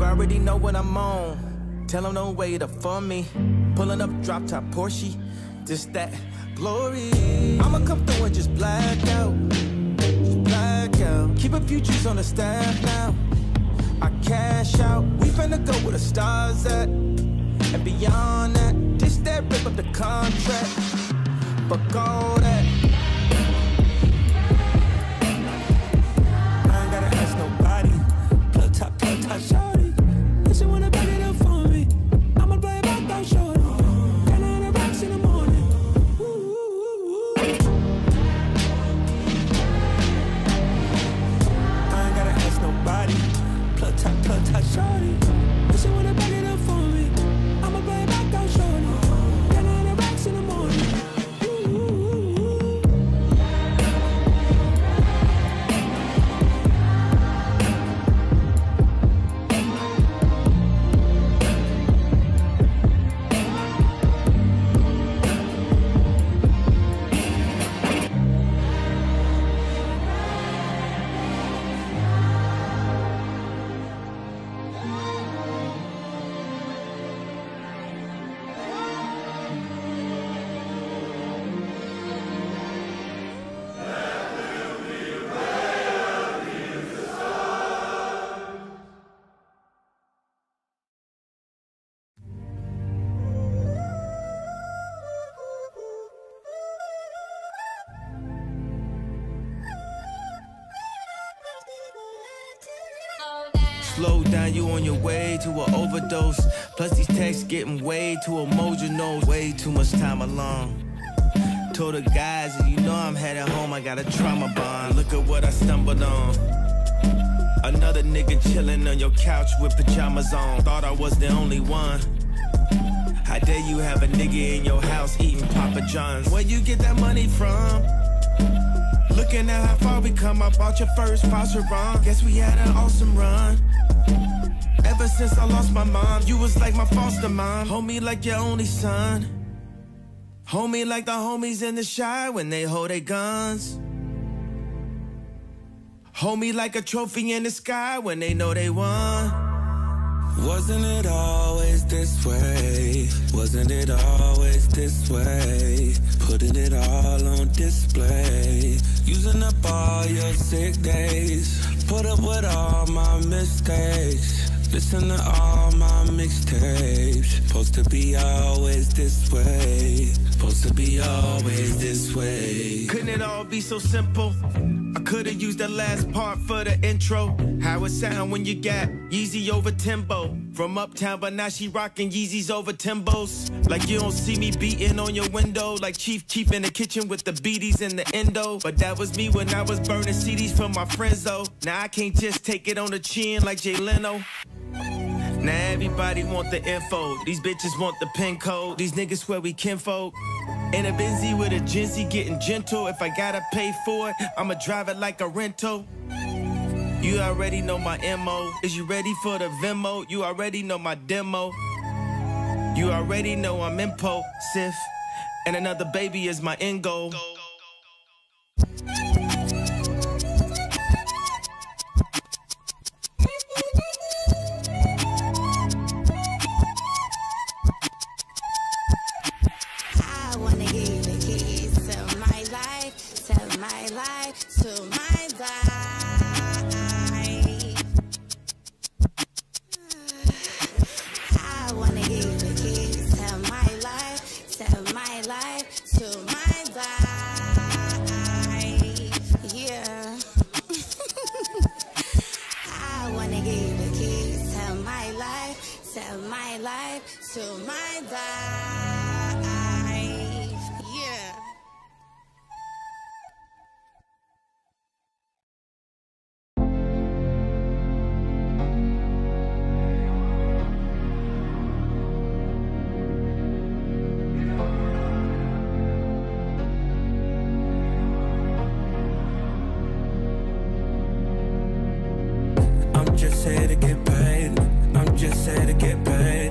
You already know what I'm on. Tell them don't wait up for me. Pulling up drop top Porsche. Just that glory. I'ma come through and just black out. Just black out. Keep a few G's on the staff now. I cash out. We finna go where the stars at. And beyond that, this that rip up the contract. Fuck all that. I ain't gotta ask nobody. Plug top, shorty. But she wanna back it up for me. I'ma play about that shorty. Got on the rocks in the morning. Ooh, ooh, ooh, ooh. I ain't gotta ask nobody. Plug top, shorty. But she wanna back it up for me. I'ma play about that shorty. Slow down, you on your way to an overdose. Plus these texts getting way too emotional. Way too much time alone. Told the guys and you know I'm headed home. I got a trauma bond. Look at what I stumbled on. Another nigga chilling on your couch with pajamas on. Thought I was the only one. How dare you have a nigga in your house eating Papa John's. Where you get that money from? Looking at how far we come. I bought your first voucher wrong. Guess we had an awesome run. Ever since I lost my mom, you was like my foster mom. Hold me like your only son. Hold me like the homies in the shy when they hold their guns. Hold me like a trophy in the sky when they know they won. Wasn't it always this way? Wasn't it always this way? Putting it all on display. Using up all your sick days. Put up with all my mistakes. Listen to all my mixtapes. Supposed to be always this way. Supposed to be always this way. Couldn't it all be so simple? I could've used that last part for the intro. How it sound when you got Yeezy over Timbo from uptown, but now she rockin' Yeezys over Timbos. Like you don't see me beating on your window, like Chief in the kitchen with the beaties and the endo. But that was me when I was burning CDs for my friends though. Now I can't just take it on the chin like Jay Leno. Now everybody want the info. These bitches want the pin code. These niggas swear we kinfolk. In a Benzie with a Gen-Z getting gentle. If I gotta pay for it, I'ma drive it like a rental. You already know my MO. Is you ready for the Venmo? You already know my demo. You already know I'm impulsive. And another baby is my end goal. I'm just here to get paid.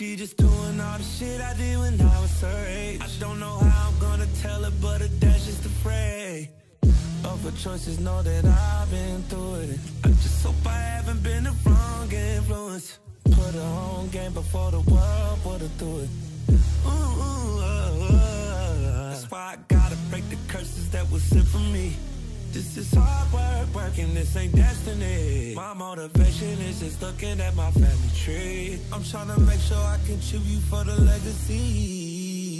She just doing all the shit I did when I was her age. I don't know how I'm gonna tell her, but her dad's just afraid of her choices. Know that I've been through it. I just hope I haven't been the wrong influence. Put her on game before the world would've threw it. Ooh, that's why I gotta break the curses that was sent from me. This is hard work, working, this ain't destiny. My motivation is just looking at my family tree. I'm trying to make sure I contribute for the legacy.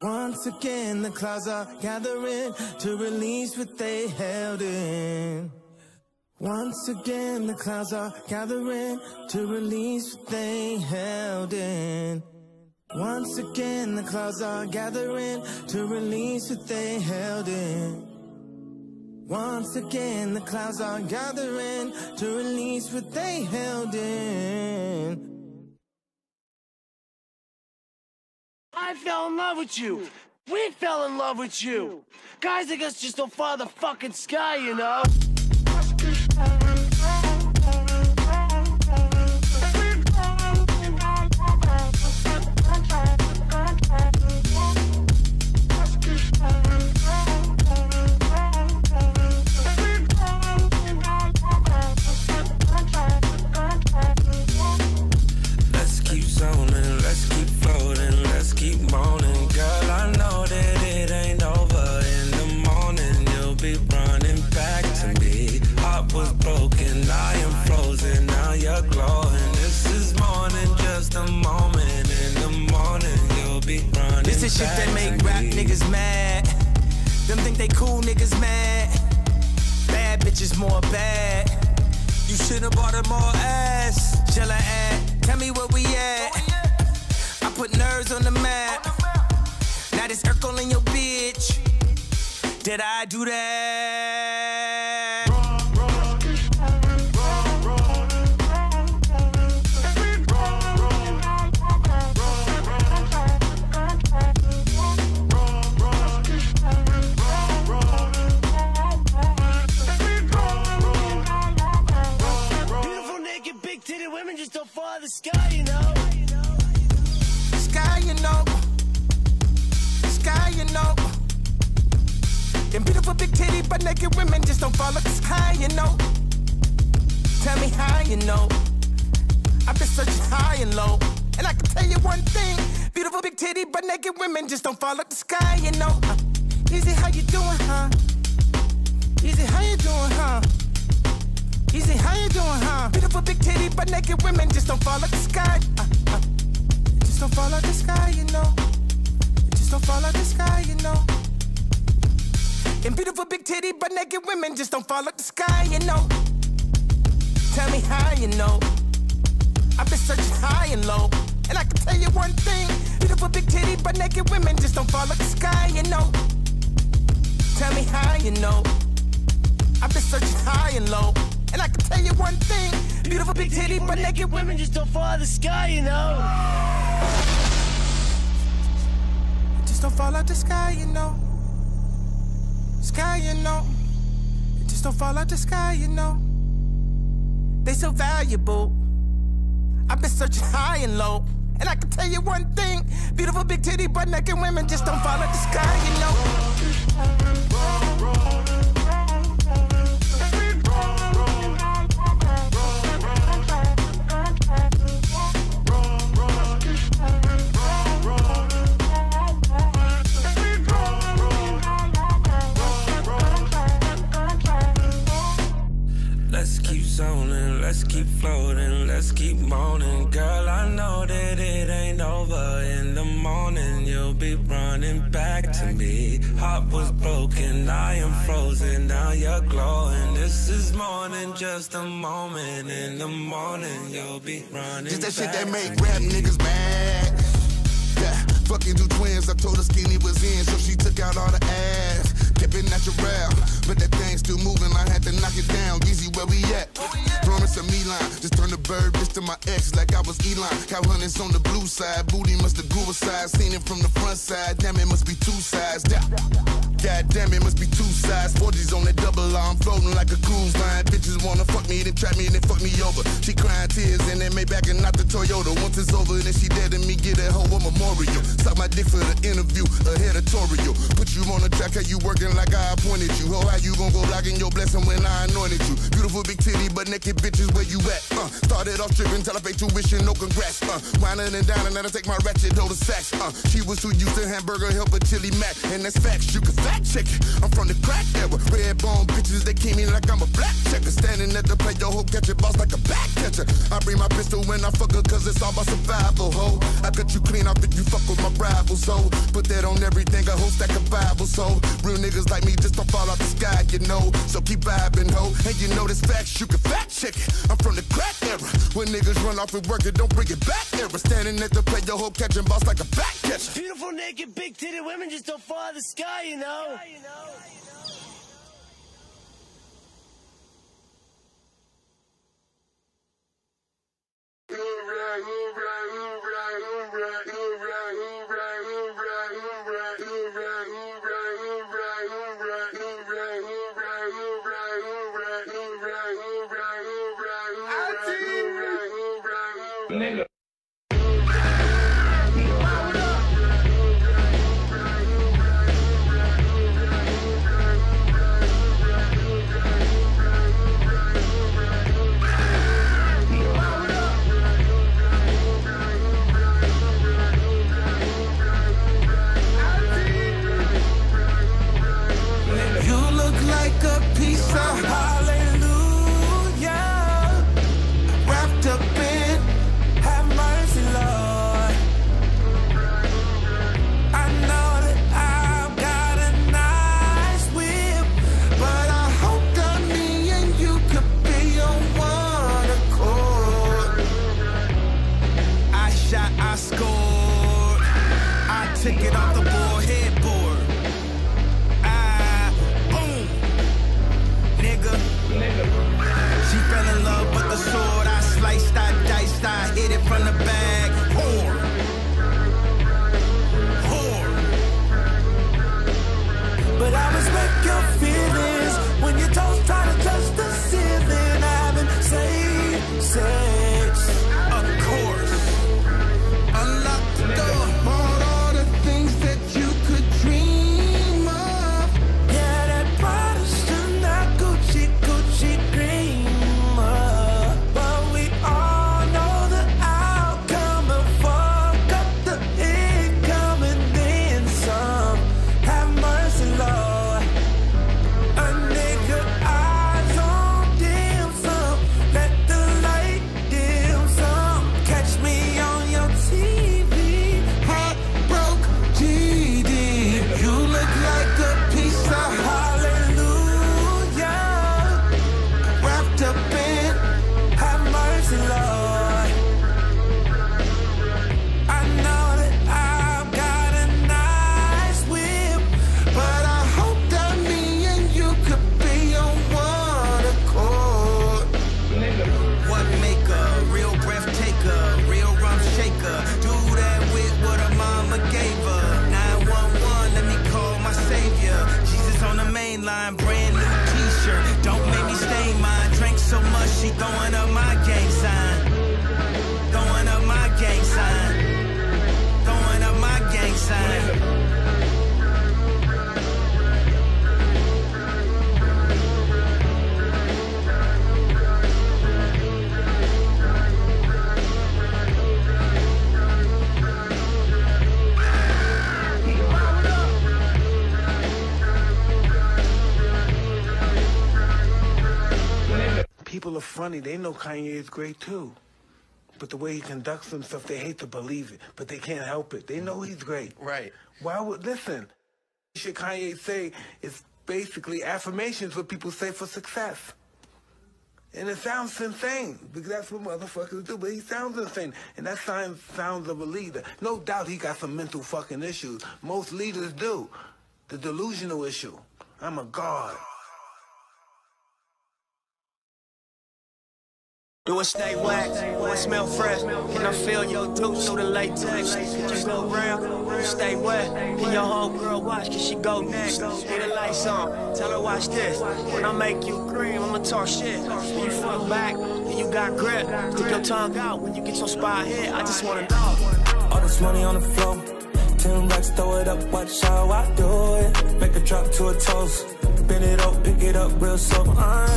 Once again, the clouds are gathering to release what they held in. Once again, the clouds are gathering to release what they held in. Once again, the clouds are gathering to release what they held in. Once again, the clouds are gathering to release what they held in. I fell in love with you. We fell in love with you. Guys like us just don't fall the fucking sky, you know? This is shit that make rap niggas mad. Them think they cool niggas mad. Bad bitches more bad. You should've bought them more ass. Shall I add? Tell me where we at. I put nerves on the map. Now this Urkel in your bitch. Did I do that? The sky, you know. Sky, you know. Sky, you know. Them beautiful big titty but naked women just don't fall like the sky, you know. Tell me how, you know. I've been searching high and low, and I can tell you one thing: beautiful big titty but naked women just don't fall like the sky, you know. Easy, how you doing, huh? Easy, how you doing, huh? Easy, how you doing, huh? Beautiful big titty, but naked women just don't fall out the sky. Just don't fall out the sky, you know. Just don't fall out the sky, you know. And beautiful big titty, but naked women just don't fall out the sky, you know. Tell me how, you know. I've been searching high and low, and I can tell you one thing: beautiful big titty, but naked women just don't fall out the sky, you know. Tell me how, you know. I've been searching high and low. And I can tell you one thing, beautiful big titty, but naked women just don't fall out of the sky, you know. Just don't fall out the sky, you know. Sky, you know. Just don't fall out the sky, you know. They so valuable. I've been searching high and low. And I can tell you one thing, beautiful big titty, but naked women just don't fall out the sky, you know. Let's keep floating, let's keep moaning. Girl, I know that it ain't over. In the morning, you'll be running back to me. Heart was broken, I am frozen. Now you're glowing. This is morning, just a moment. In the morning, you'll be running back. Just that shit that make rap niggas mad. Yeah, fucking two twins. I told her skinny was in, so she took out all the ass. Kept it natural, but that thing still moving. I had to knock it down. Easy, where we at? Promise a Milan, just turn the bird bitch to my ex like I was Elon. Cow hunters on the blue side, booty must have grew a size. Seen it from the front side, damn it must be two sides. God damn it must be two sides. 40s on that double arm, floating like a cruise line. Bitches wanna fuck me, then trap me and then fuck me over. She crying tears and then Maybach and not the Toyota. Once it's over, then she dead and me get at home a memorial. Suck my dick for the interview, a editorial. Put you on the track, how you working like I appointed you. How you gon' go locking your blessing when I anointed you? Beautiful big titty, but naked bitches, where you at? Started off tripping, till I paid tuition, no congrats. Whining and dining, now I take my ratchet over sacks. She was too used to hamburger, help a chili mac, and that's facts. You can fact check it. I'm from the crack era, red bone bitches. They keep me like I'm a black checker, standing at the plate, yo ho, catch your boss like a back catcher. I bring my pistol when I fuck her, 'cause it's all about survival, ho. I cut you clean, I think you fuck with my rivals, ho. Put that on everything, a whole stack of Bibles, ho. know. Real niggas like me just don't fall out the sky, you know. So keep vibing, ho. And you know this facts, you can fact check it. I'm from the crack era. When niggas run off and work it, don't bring it back ever. Standing at the plate, your whole catching boss like a back catcher. Beautiful, naked, big titted women just don't fall out of the sky, you know. Yeah, you know. Nigga. Take it off the board, headboard. Ah, boom, nigga. She fell in love with the sword. I sliced, I diced, I hit it from the bag. Whore, whore. But I respect your feelings when your toes try to touch the ceiling. I've been safe, sex. Of course, unlock the door. She throwing up my gang sign, throwing up my gang sign, throwing up my gang sign. People are funny, they know Kanye is great too. But the way he conducts himself, they hate to believe it, but they can't help it. They know he's great. Right. Why would, listen, shit Kanye say is basically affirmations what people say for success. And it sounds insane, because that's what motherfuckers do, but he sounds insane. And that sounds of a leader. No doubt he got some mental fucking issues. Most leaders do. The delusional issue. I'm a god. Do it stay whack, do it smell fresh? Can I feel your tooth through the latex? Just go round, stay wet. Can your whole girl watch, can she go next? Put the lights on, tell her watch this. When I make you cream, I'ma talk shit. When you front back, and you got grip. Stick your tongue out when you get your spot hit. I just wanna know. All this money on the floor, 10 racks, throw it up, watch how I do it. Make a drop to a toast, bend it up, pick it up real slow. I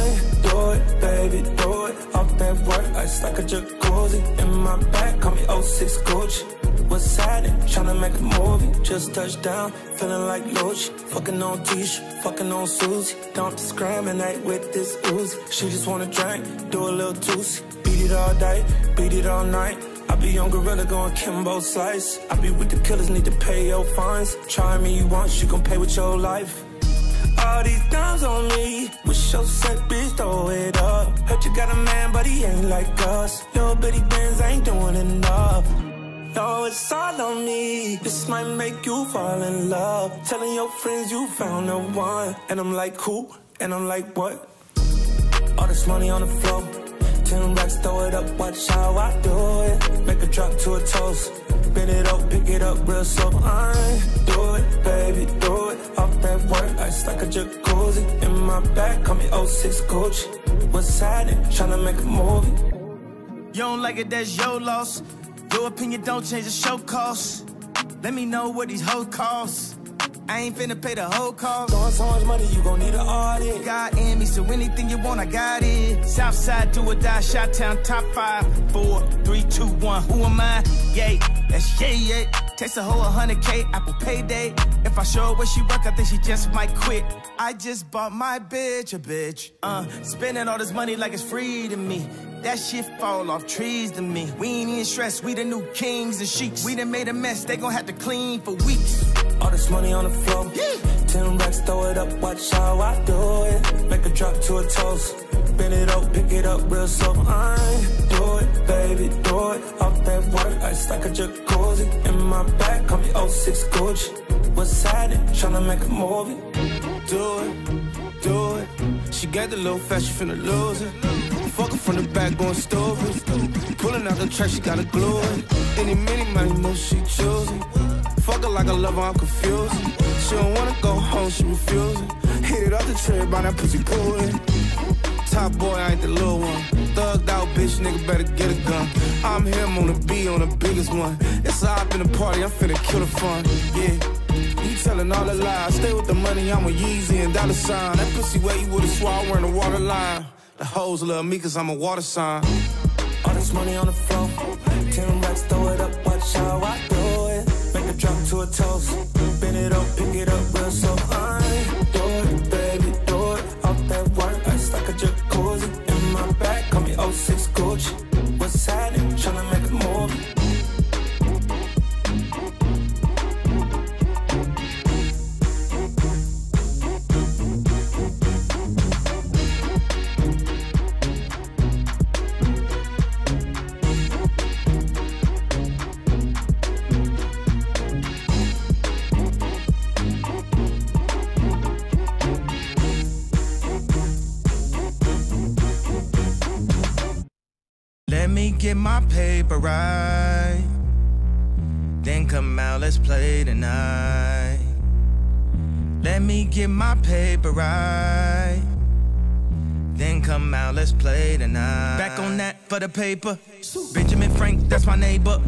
do it, baby, do it. That work, ice like a jacuzzi. In my back, call me 06 Gucci. What's happening? Tryna make a movie. Just touched down, feeling like Lucci. Fucking on Tisha, fucking on Susie. Don't discriminate with this Uzi. She just wanna drink, do a little toosy. Beat it all day, beat it all night. I be on gorilla going Kim both sides. I be with the killers, need to pay your fines. Try me once, you gon' pay with your life. All these dimes on me, wish your set bitch, throw it up. Heard you got a man, but he ain't like us. Your bitty bands ain't doing enough. No, it's all on me. This might make you fall in love. Telling your friends you found the one. And I'm like, who? And I'm like, what? All this money on the floor, 10 racks, throw it up, watch how I do it. Make a drop to a toast, bend it up, pick it up real slow. I do it, baby, do it. Off that work, ice like a jacuzzi. In my bag, call me 06 Gucci. What's happening? Tryna make a movie. You don't like it, that's your loss. Your opinion don't change, the show costs. Let me know what these hoes cost. I ain't finna pay the whole cost. Throwing so much money, you gon' need an audit. God in me, so anything you want, I got it. Southside, do or die, Chi-Town, top 5, 4, 3, 2, 1. Who am I? Yay, that's yay, yay. Takes a whole 100K, Apple payday. If I show her where she work, I think she just might quit. I just bought my bitch a bitch. Spending all this money like it's free to me. That shit fall off trees to me. We ain't even stressed, we the new kings and sheiks. We done made a mess, they gon' have to clean for weeks. All this money on the floor, yeah. 10 racks, throw it up, watch how I do it. Make a drop to a toast, bend it up, pick it up real slow. I do it, baby, do it. Off that work, ice like a jacuzzi. In my bag, call me 06 Gucci. What's happening? Tryna make a movie. Do it, do it. She got the little fast, she finna lose it. Fuckin' from the back, going stories. Pullin' out the track, she got a glue. Any minute, money, know she choosing. Fuck her like a lover, I'm confused. She don't wanna go home, she refusing. Hit it off the trip, by that pussy pullin'. Top boy, I ain't the little one. Thugged out, bitch, nigga, better get a gun. I'm him on the B, on the biggest one. It's a hop in the party, I'm finna kill the fun, yeah. You telling all the lies, stay with the money, I'm a Yeezy and dollar sign. That pussy where you would've swore I wearing a water line. The hoes love me cause I'm a water sign. All this money on the floor, 10 racks, throw it up, watch how I do it. Make a drop to a toast, bend it up, pick it up real slow. I do it, baby, do it. Off that work, ice like a jacuzzi. In my bag, call me 06 Gucci. What's happening? Tryna make a movie. Let me get my paper right, then come out, let's play tonight. Let me get my paper right, then come out, let's play tonight. Back on that for the paper. Benjamin Frank, that's my neighbor.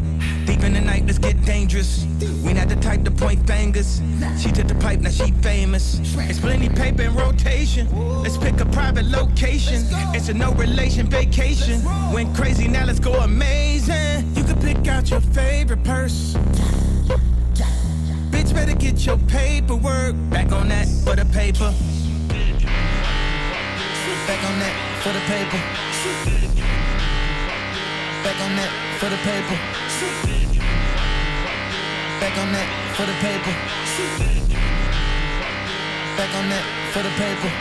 Deep in the night, let's get dangerous. We not the type to point fingers. She took the pipe, now she famous. It's plenty paper in rotation. Let's pick a private location. It's a no relation vacation. Went crazy, now let's go amazing. You can pick out your favorite purse. Bitch, better get your paperwork. Back on that for the paper. Back on that for the paper. Back on that for the paper. Back on that for the paper. Back on that for the paper.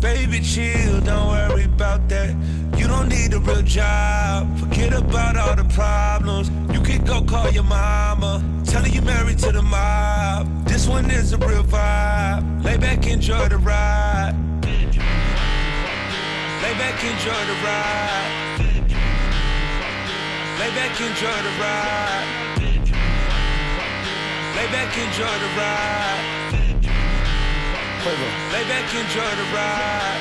Baby, chill, don't worry about that. You don't need a real job, forget about all the problems. You can go call your mama, tell her you married to the mob. This one is a real vibe, lay back, enjoy the ride. Lay back, enjoy the ride. Lay back, enjoy the ride. Lay back, enjoy the ride. Lay back, enjoy the ride.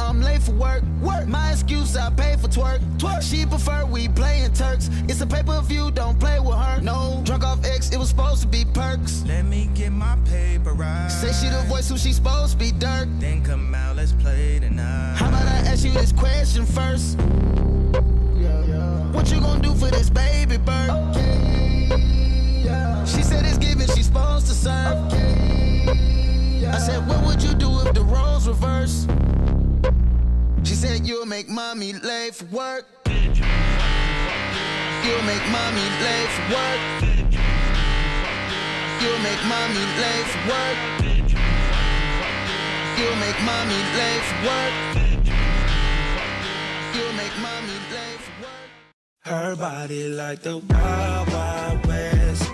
I'm late for work. My excuse, I pay for twerk. She prefer we playin' Turks. It's a pay-per-view, don't play with her. No, drunk off X, it was supposed to be perks. Let me get my paper right. Say she the voice who she supposed to be, Dirk. Then come out, let's play tonight. How about I ask you this question first? Yeah, yeah. What you gonna do for this baby bird? Okay, yeah. She said it's giving, she's supposed to serve. Okay. I said, what would you do if the roles reverse? She said, you'll make mommy late for work. You'll make mommy late for work. You'll make mommy late for work. You'll make mommy late for work. You'll make mommy late for work. Her body like the Wild Wild West.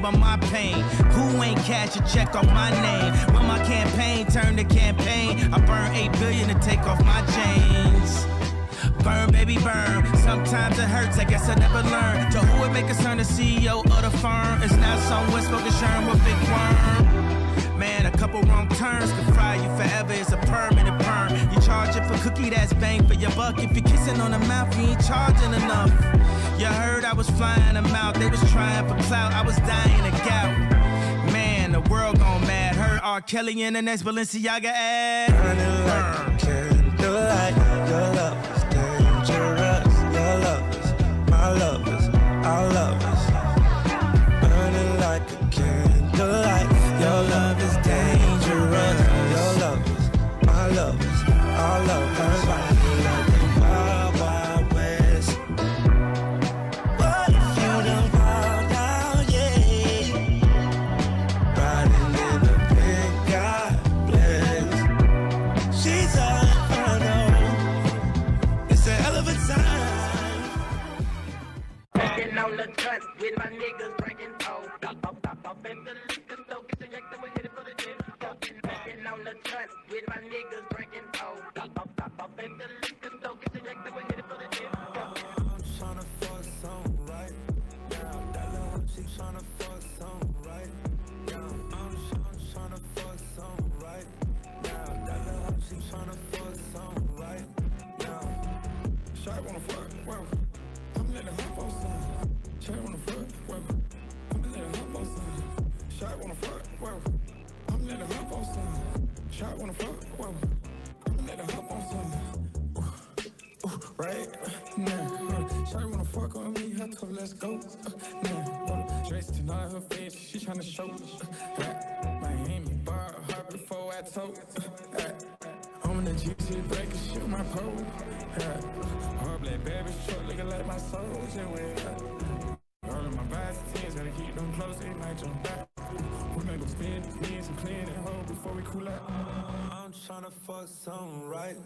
By my pain, who ain't cash a check off my name? When my campaign turned to campaign, I burn 8 billion to take off my chains. Burn, baby, burn. Sometimes it hurts, I guess I never learn. To who it may concern, the CEO of the firm. It's not someone smoking sherm with big worm. Man, a couple wrong turns can fry you forever. It's a permanent burn. You charge it for cookie, that's bang for your buck. If you're kissing on the mouth, you ain't charging enough. You heard I was flying them out, they was trying for clout, I was dying of gout. Man, the world gone mad, heard R. Kelly in the next Balenciaga ad. Burning like a candlelight, your love is dangerous, your love is, my love is, our love is. Burning like a candlelight, your love is dangerous, your love is, my love is, our love is. With my niggas breaking out, up in the liquor store, kitchen yak, then we hit it for the dip. Backing on the trust with my niggas breaking out, up in the liquor store, kitchen yak, then we hit it for the dip. I'm tryna fuck some right now. That little chick tryna fuck some right now. I'm tryna fuck some right now. That little chick tryna fuck some right now. Shy wanna fuck, well, I'm letting her fuck some. Shy wanna fuck, well, I'm letting her fuck some. Shy wanna fuck, well, I'm letting her fuck some. Shy wanna fuck, well, I'm letting her fuck some. Right now, shy wanna fuck on me, her tough, let's go. Now, dressed in all her face, she tryna show. Miami bar, her before I told. I'm in the GC break and shoot my pole. Her black baby short, looking like my soldier with. All of my vibes and tears, gotta keep them close, they might jump back. We might go spend me and some clean and hold before we cool out. I'm tryna fuck something right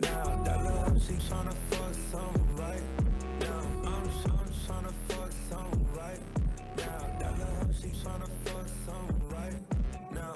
now. That little she tryna fuck something right now. I'm tryna fuck something right now. That little she tryna fuck something right now.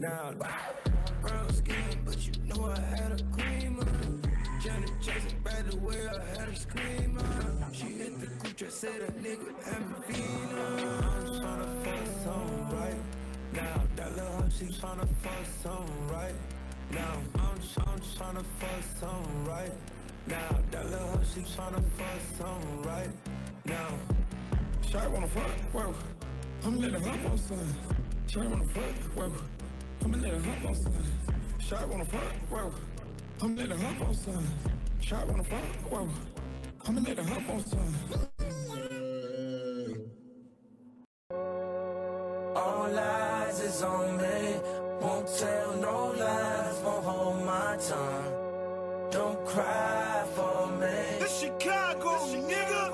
down. Brown skin, but you know I had a creamer. Janet Jackson, by the way, I had a screamer. She hit the cooch, said a nigga had a feeling. I'm tryna fuck some right now. That little hoe, she tryna fuck some right now. I'm tryna fuck some right now. That little hoe, she tryna fuck some right now. Shawty wanna fuck, whoa. I'ma let her hop on something. Shawty wanna fuck, whoa. I'ma let her hop on something. Shawty wanna fuck, whoa. I'ma let her hop on something. Shawty wanna fuck, whoa. I'ma let her hop on something. All eyes is on me. Won't tell no lies, won't hold my tongue. Don't cry for me. This Chicago, nigga.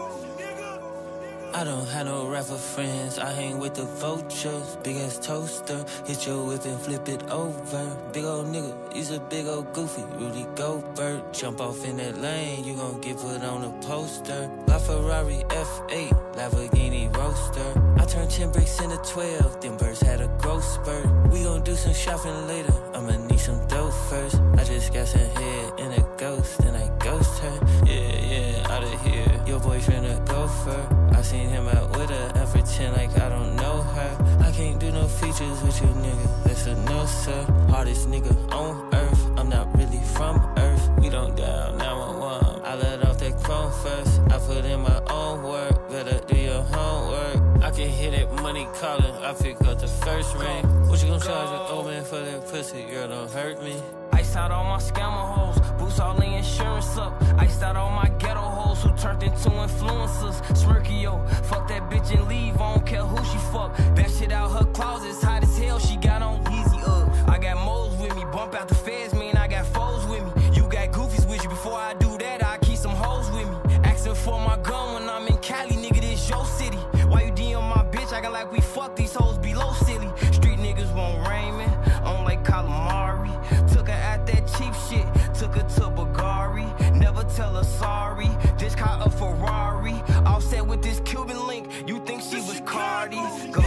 I don't have no rapper friends, I hang with the vultures. Big ass toaster, hit your whip and flip it over. Big old nigga, he's a big old goofy, Rudy Goldberg. Jump off in that lane, you gon' get put on a poster. LaFerrari F8, Lamborghini Roadster. I turned 10 bricks into 12, them birds had a growth spurt. We gon' do some shopping later, I'ma need some dough first. I just got some head and a ghost, and I ghost her. Yeah, out of here, your boyfriend a gopher. I seen him out with her, I pretend like I don't know her. I can't do no features with you nigga, that's a no sir. Hardest nigga on earth, I'm not really from earth. We don't dial 911, I let off that chrome first. I put in my own work, better do your homework. I can hear that money calling, I pick up the first ring. What you gon' charge an old man for that pussy, girl don't hurt me. Iced out on my scammer hoes, boost all the insurance up. Iced out on my ghetto hoes who turned into influencers. Smirkio, fuck that bitch and leave, I don't care who she fuck. That shit out her closet's hot as hell, she got on Yeezy up. I got moles with me, bump out the feds, man, I got foes with me. You got goofies with you, before I do that, I keep some hoes with me. Asking for my gun when I'm in Cali, nigga, this your city. Why you DM my bitch, acting like we fuck, these hoes below silly. Street niggas won't rain, man, I'm like calamari. Took her at that cheap shit, took her to Bulgari. Never tell her sorry, just caught a Ferrari. All set with this Cuban link, you think she was Cardi. Go.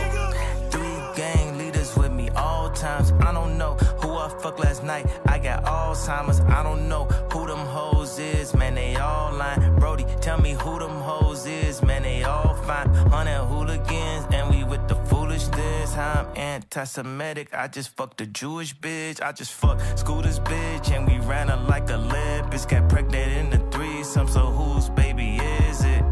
Three gang leaders with me all times. I don't know who I fucked last night, I got Alzheimer's. I don't know who them hoes is, man, they all lying. Brody, tell me who them hoes is, man, they all fine. 100 hooligans and we with the foolishness. I'm anti-Semitic, I just fucked a Jewish bitch. I just fucked Scooter's bitch and we ran her like a lead bitch. Got pregnant in the threesome, so whose baby is it?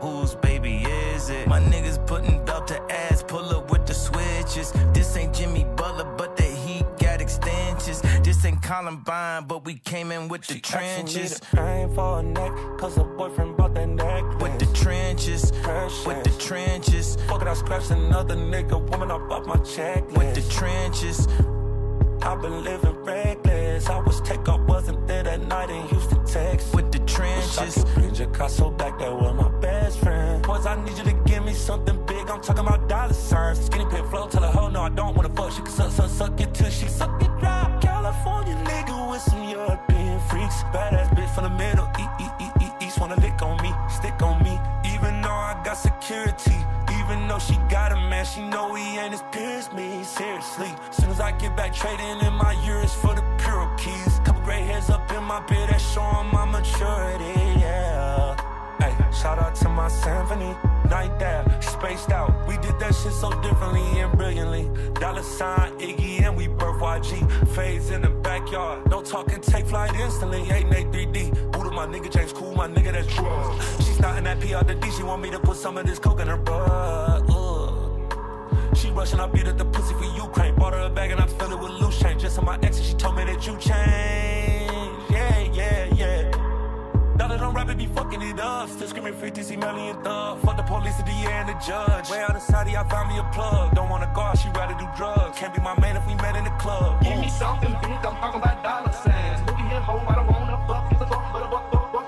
Whose baby is it? My niggas putting belt to ass, pull up with the switches. This ain't Jimmy Butler, but the heat got extensions. This ain't Columbine, but we came in with the trenches. I ain't for a neck, cause her boyfriend bought that neck. With the trenches, with the trenches. Fuck it, I scratched another nigga, woman, I bought my checklist. With the trenches. I've been living reckless. I wish Takeoff wasn't there that night in Houston, Texas. With the trenches. Picasso back there with my best friend. Boys, I need you to give me something big. I'm talking about dollar signs. Skinny pit flow, tell her hoe no, I don't wanna fuck. She can suck, suck, suck it till she suck it dry. California nigga with some European freaks. Badass bitch from the middle, east wanna lick on me, stick on me. Even though I got security. Even though she got a man, she know he ain't as pure as me, seriously. Soon as I get back trading in my years for the pure keys. Couple gray hairs up in my beard, that's showing my maturity, yeah. Hey, shout out to my symphony, night there, spaced out. We did that shit so differently and brilliantly. Dollar sign, Iggy, and we birth YG. Fades in the backyard, no talking, take flight instantly. Hey, Nate 3D, booted my nigga James Cool, my nigga that's drugs. She's not in that PRD, she want me to put some of this coke in her butt. She rushing, I beat up the pussy for Ukraine. Bought her a bag and I filled it with loose change. Just on my ex and she told me that you changed. Yeah. Now that I'm rapping, be fucking it up. Still screaming 50 million thug. Fuck the police, the DA, and the judge. Way out of Saudi, I found me a plug. Don't wanna go out, she rather do drugs. Can't be my man if we met in the club. Give me something big, I'm talking about dollar signs. Look at him, ho, I don't wanna fuck. He's a fuck, but a buck.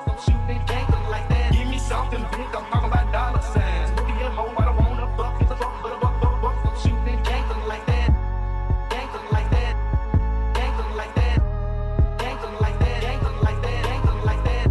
I'm shooting gangsters like that. Give me something big, I'm talking about dollar signs. Look at him, ho, I don't wanna fuck. He's a fuck, but a buck. I'm shooting gangsters like that. Gangsters like that. Gangsters like that. Gangsters like that. Gangsters like that. Gangsters like that.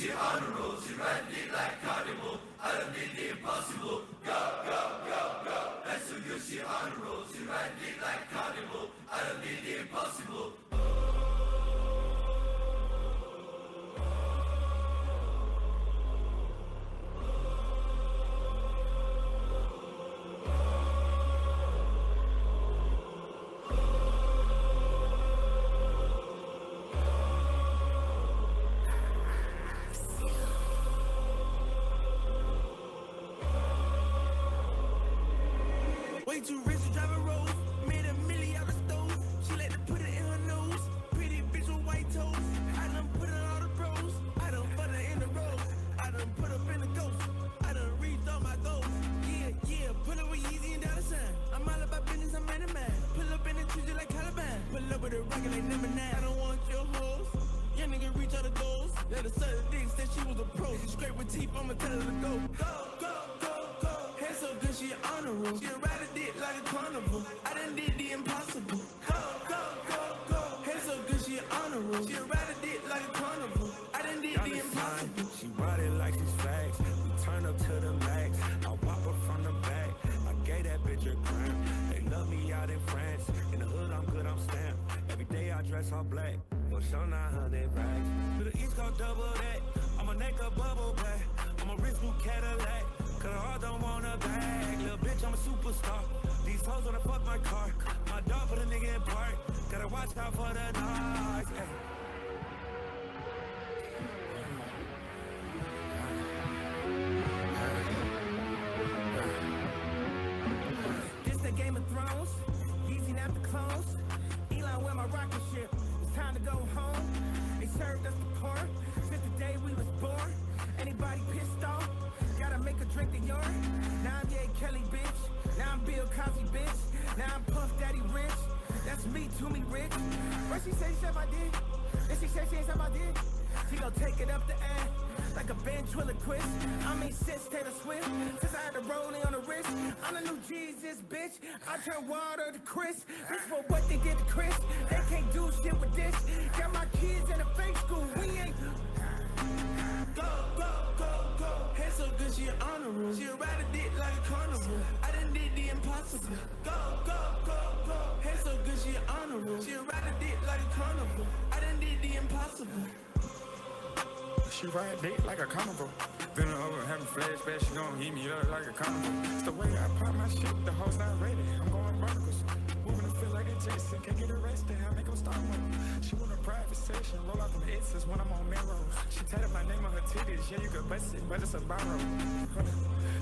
Is he on the road? He ran it like carnival. I don't need the impossible. Go, go, go, go. That's who you see on the road. He ran it like carnival. I don't need the impossible. Too rich to drive a Rolls, made a milli out of stove. She like to put it in her nose. Pretty bitch with white toes. I done put in all the bros. I done put her in the road. I done put up in the ghost. I done reached all my goals. Yeah, yeah, pull up with Yeezy and dollar sign. I'm all about business, I'm in a man. Pull up in the trees like Caliban. Pull up with a rocket like #9. I don't want your hoes. Your nigga reach all the goals. Let her suck the dick, said she was a pro. She scrape with teeth, I'ma tell her to go. Go, go, go, go. Hair so good, she honorable. She a rider. Like a carnival, I done did the impossible. Go, go, go, go. Head so good, she honorable. She ride a dick like a carnival. I done did the impossible. She ride it like these flags. We turn up to the max. I whop her from the back. I gave that bitch a crown. They love me out in France. In the hood, I'm good, I'm stamped. Every day I dress all black. Go show 900 racks. To the East Coast, double that. I'ma neck a bubble back. I'ma rich new Cadillac. Cause I all don't want a bag. Little bitch, I'm a superstar. These hoes wanna fuck my car. My dog put a nigga in park. Gotta watch out for the dogs. Hey. This the Game of Thrones. Yeezy not the clones. Elon with my rocket ship. It's time to go home. They served us the corn since the day we was born. Anybody pissed off? Gotta make a drink of urine. Now I'm Jay Kelly, bitch. Now I'm Bill Cosby, bitch. Now I'm Puff Daddy Rich. That's me, to me, rich. First she said she said my dick. Then she said she ain't said my dick. She gon' take it up the ass like a ventriloquist. I made sense, Taylor Swift. Since I had the rolling on the wrist. I'm the new Jesus, bitch. I turn water to Chris. This for what they did to Chris. They can't do shit with this. Got my kids in a fake school. We ain't... Go, go, go, go. Hair so good, she honorable. She ride a dick like a carnival. I done did the impossible. Go, go, go, go. Hair so good, she honorable. She ride a dick like a carnival. I done did the impossible. She ride a dick like a carnival. Been over having flashbacks. She gon' eat me up like a carnival. It's the way I pop my shit. The hoes not ready. I'm going barnacles. Moving to feel like a Jason. Can't get arrested. I make them stop one. She want a private session. Roll out from the X's when I'm on Melrose. She tatted my name on her titties. Yeah, you could bust it, but it's a borrow.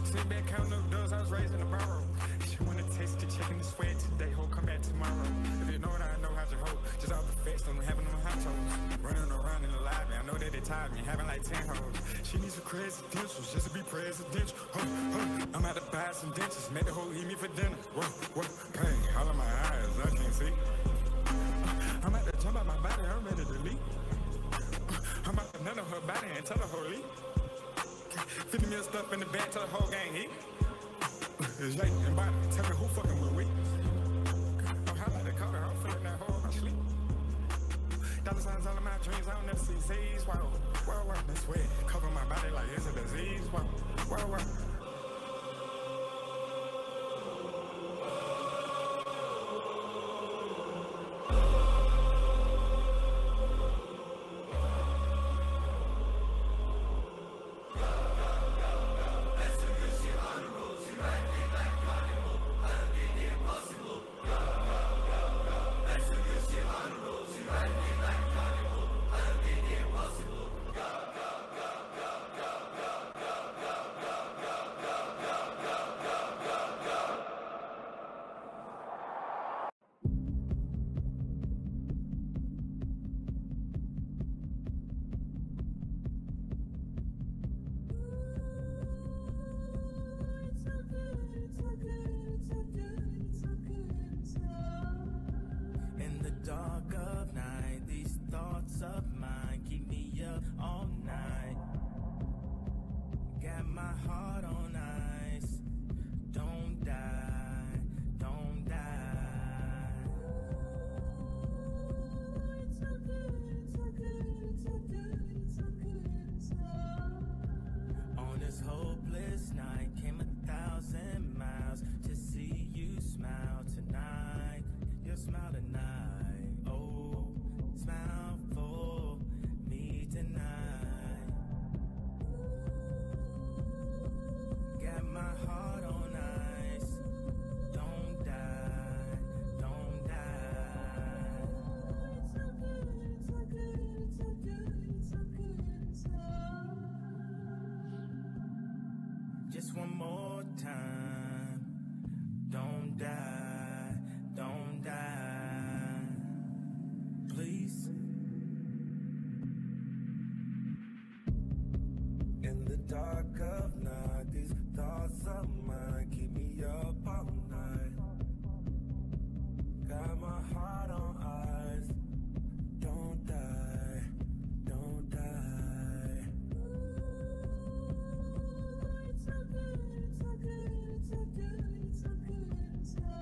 Sit back, counting up doors. I was raised in a barrow. She want to taste the chicken, the sweat today. Ho, come back tomorrow. If you know what I know, how's your hope? Just all perfection, having them hot toes. Running around in the lobby. I know that they tired me, having like 10 hoes. She needs a presidential, just to be presidential. Ho, ho. I'm out to buy some dentures. Make the hoe eat me for dinner. Whoa, whoa. Pain, all in my eyes, I can't see. I'm out to jump out my body, I'm ready to leave. I'm out to none of her body and tell her holy. 50 mil stuff in the bag, tell the whole gang eat. It's late and body, tell me who fucking with we. I'm hot like the color, I'm feeling that hole in my sleep. Dollar signs all in my dreams, I don't never see Z's. Wow, wow, wow, this way, cover my body like it's a disease. Wow, wow, wow. one more time. Don't die, don't die, please. In the dark of night, these thoughts of mine keep me up all night. Got my heart on ice. Don't die, don't die. Ooh, it's so good, it's so good, it's so good, it's so good, it's so good.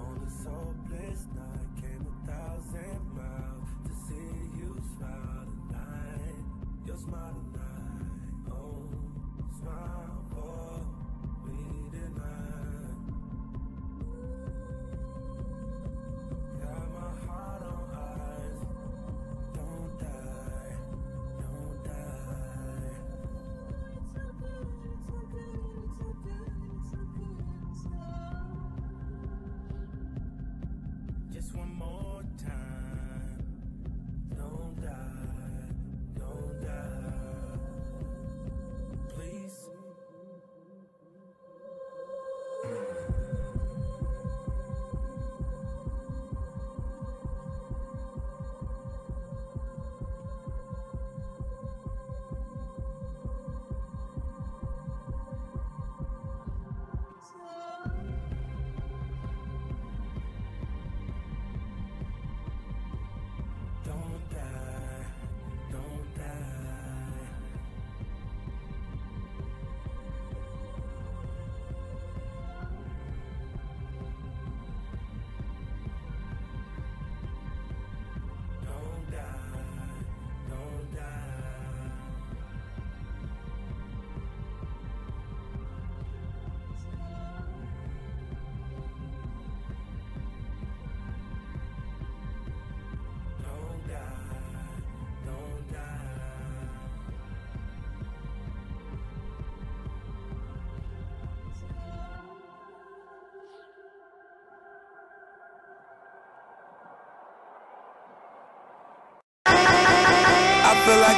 On this hopeless night, came 1,000 miles to see you smile tonight. Your smile tonight, oh, smile for me tonight.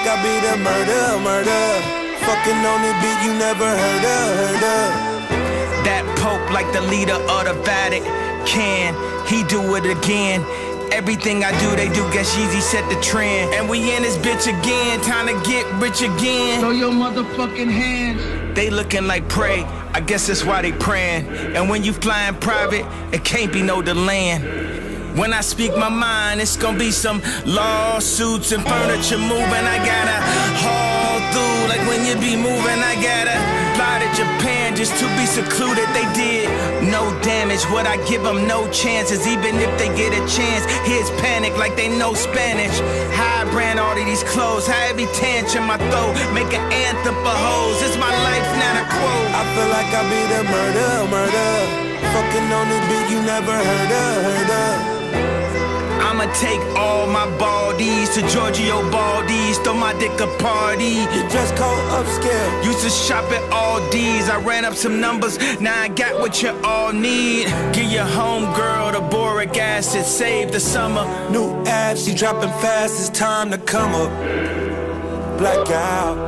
I be the murder. Fucking on the beat, you never heard of. That Pope like the leader of the Vatican. He do it again. Everything I do, they do. Guess Yeezy set the trend. And we in this bitch again. Time to get rich again. Throw your motherfucking hands. They looking like prey. I guess that's why they praying. And when you flying private, it can't be no delaying. When I speak my mind, it's gonna be some lawsuits and furniture moving. I gotta haul through, like when you be moving. I gotta fly to Japan just to be secluded. They did no damage, what I give them no chances. Even if they get a chance, here's panic like they know Spanish. How I brand all of these clothes, how every tantrum I throw, make an anthem for hoes. It's my life, not a quote. I feel like I be the murder. Fucking on the beat, you never heard of. I'ma take all my baldies to Giorgio Baldi's, throw my dick a party. You just call upscale. Used to shop at Aldi's. I ran up some numbers, now I got what you all need. Give your homegirl the boric acid, save the summer. New abs, she dropping fast, it's time to come up. Blackout,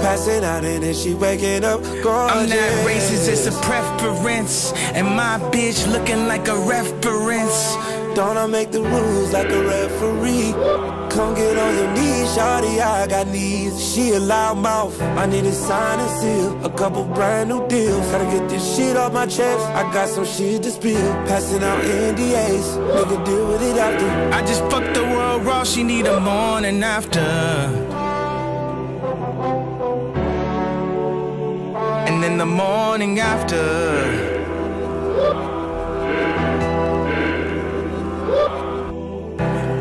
passing out and then she waking up gorgeous. I'm not racist, it's a preference. And my bitch looking like a reference. Don't I make the rules like a referee? Come get on your knees, shawty, I got knees. She a loud mouth, I need a sign and seal. A couple brand new deals, gotta get this shit off my chest. I got some shit to spill, passing out NDAs. Nigga deal with it after. I just fucked the world raw, she need a morning after. And then the morning after,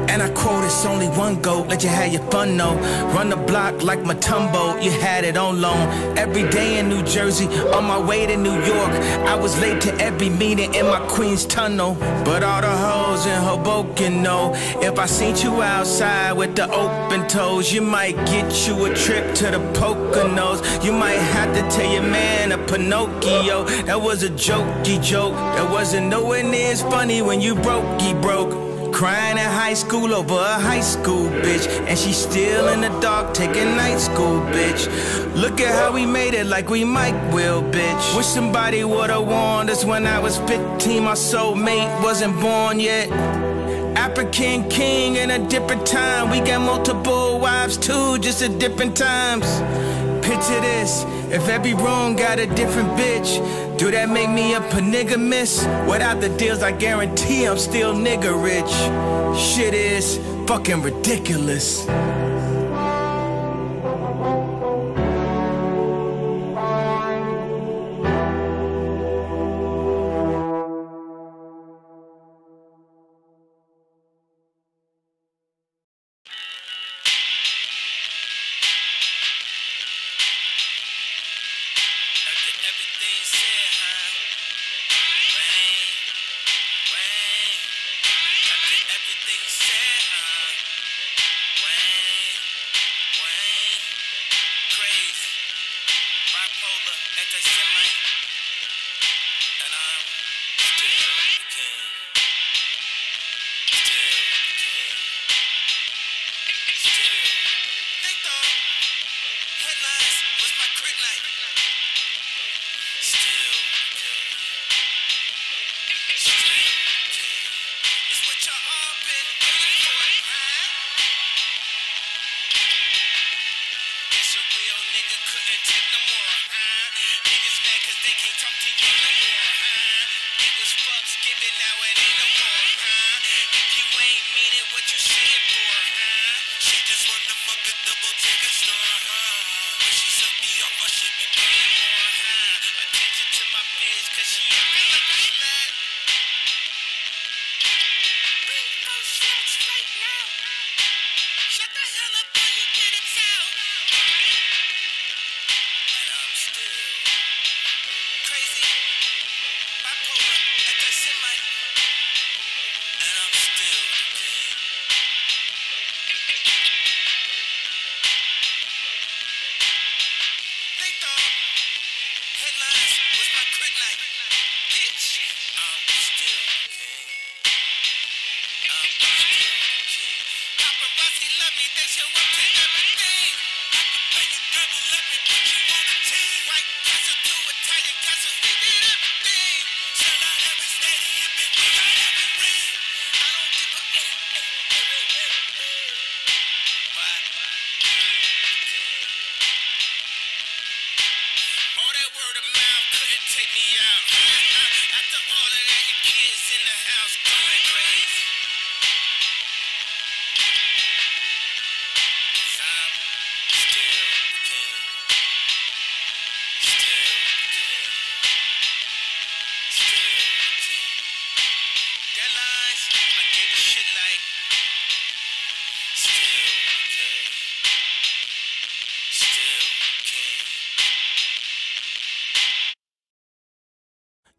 and I quote, it's only one goat, let you have your fun, no. Run the block like Matumbo, you had it on loan. Every day in New Jersey, on my way to New York. I was late to every meeting in my Queens tunnel. But all the hoes in Hoboken know, if I seen you outside with the open toes, you might get you a trip to the Poconos. You might have to tell your man a Pinocchio. That was a jokey joke, that wasn't nowhere near as funny when you broke. Crying in high school over a high school bitch, and she's still in the dark taking night school, bitch. Look at how we made it like we might will, bitch. Wish somebody would've warned us when I was 15. My soulmate wasn't born yet. African king in a different time. We got multiple wives too, just at different times. Picture this, if every room got a different bitch, do that make me a polygamist? Without the deals, I guarantee I'm still nigga rich. Shit is fucking ridiculous.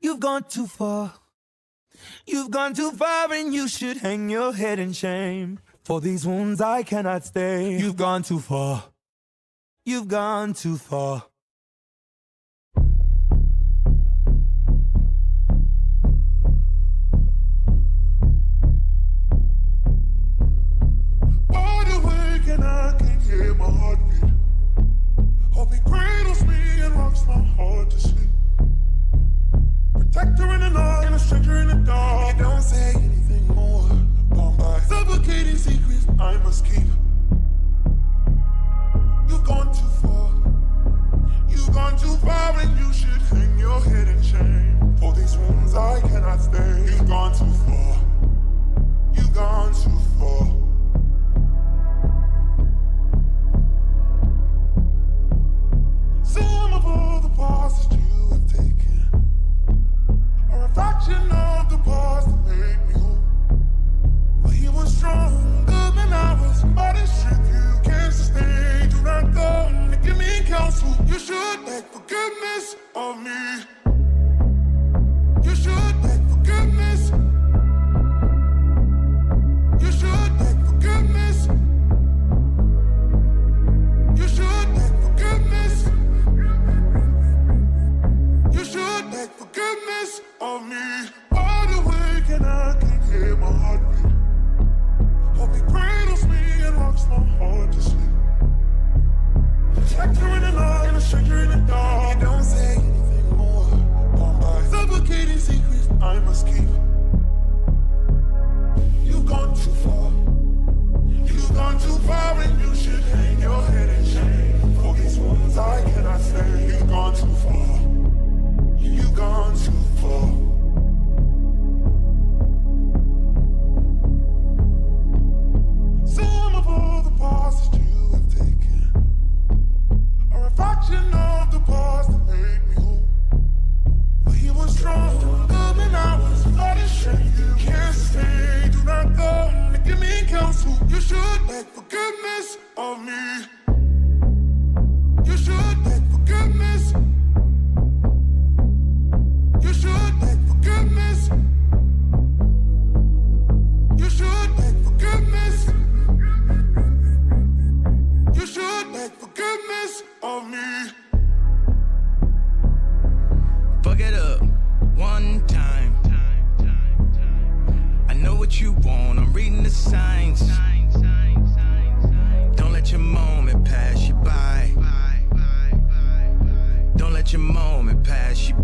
You've gone too far. You've gone too far, and you should hang your head in shame. For these wounds I cannot stay. You've gone too far. You've gone too far. Wide awake and I can hear my heartbeat. Hope he cradles me and rocks my heart to sleep. Protector in the night and a stranger in the dark. And you don't say anything more. Gone by suffocating secrets I must keep. You've gone too far. You've gone too far, and you should hang your head in shame. For these wounds I cannot stay. You've gone too far. You've gone too far. Some of all the paths that you have taken, a reflection of the past that made me whole. But he was stronger than I was. By this strength you can't sustain. Do not come to give me counsel. You should beg forgiveness of me. You should beg forgiveness. You should beg forgiveness. You should beg forgiveness. You should beg forgiveness of me.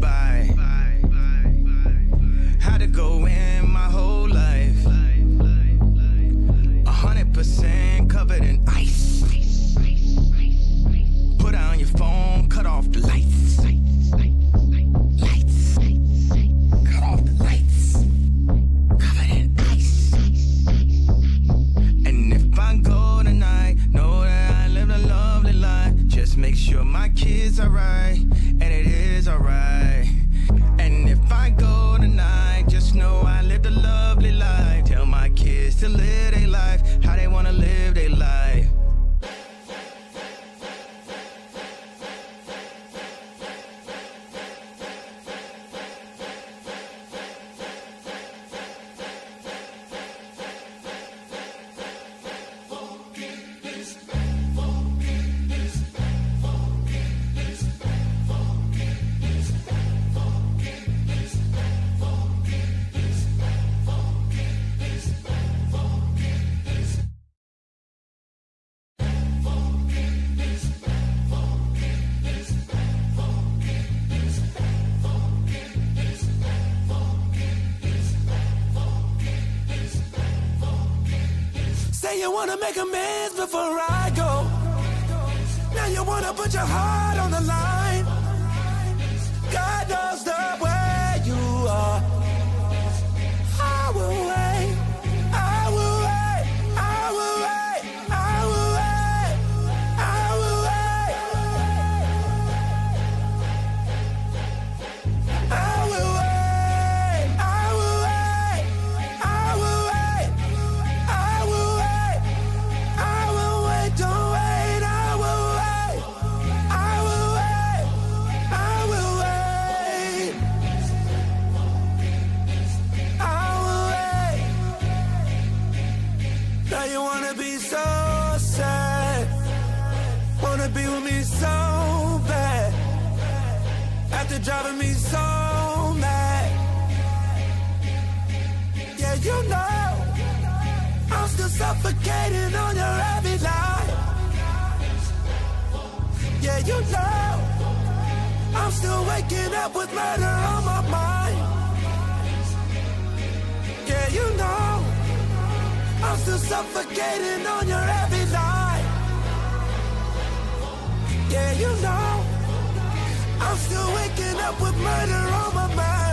by. Had to go in my whole life, 100% covered in ice. Put down your phone, cut off the lights. Lights, cut off the lights. Covered in ice. And if I go tonight, know that I lived a lovely life. Just make sure my kids are right, and it is alright. And if I go tonight, just know I lived a lovely life. Tell my kids to live their life, how they wanna live their life. You wanna make amends before I go. Now you wanna put your heart on the line. God knows the way you are. I will wait, I will wait, I will wait, I will wait, I will wait, I will wait, I will wait, I will wait, I will wait. Don't wait, I will wait, I will wait, I will wait, I will wait. Now you wanna be so sad, wanna be with me so bad, after driving me so mad. Yeah, you know I'm still suffocating on your every lie. Yeah, you know I'm still waking up with murder on my mind. Yeah, you know I'm still suffocating on your every lie. Yeah, you know I'm still waking up with murder on my mind.